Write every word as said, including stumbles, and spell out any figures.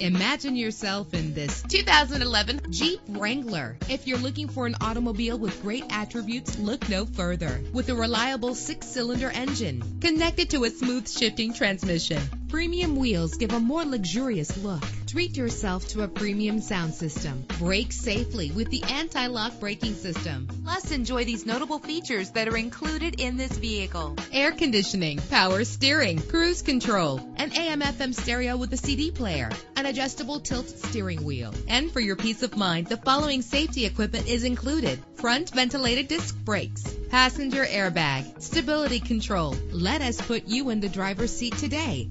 Imagine yourself in this two thousand eleven Jeep Wrangler. If you're looking for an automobile with great attributes, look no further. With a reliable six-cylinder engine connected to a smooth shifting transmission, premium wheels give a more luxurious look. Treat yourself to a premium sound system. Brake safely with the anti-lock braking system. Plus, enjoy these notable features that are included in this vehicle: air conditioning, power steering, cruise control, an A M F M stereo with a C D player, an adjustable tilt steering wheel. And for your peace of mind, the following safety equipment is included: front ventilated disc brakes, passenger airbag, stability control. Let us put you in the driver's seat today.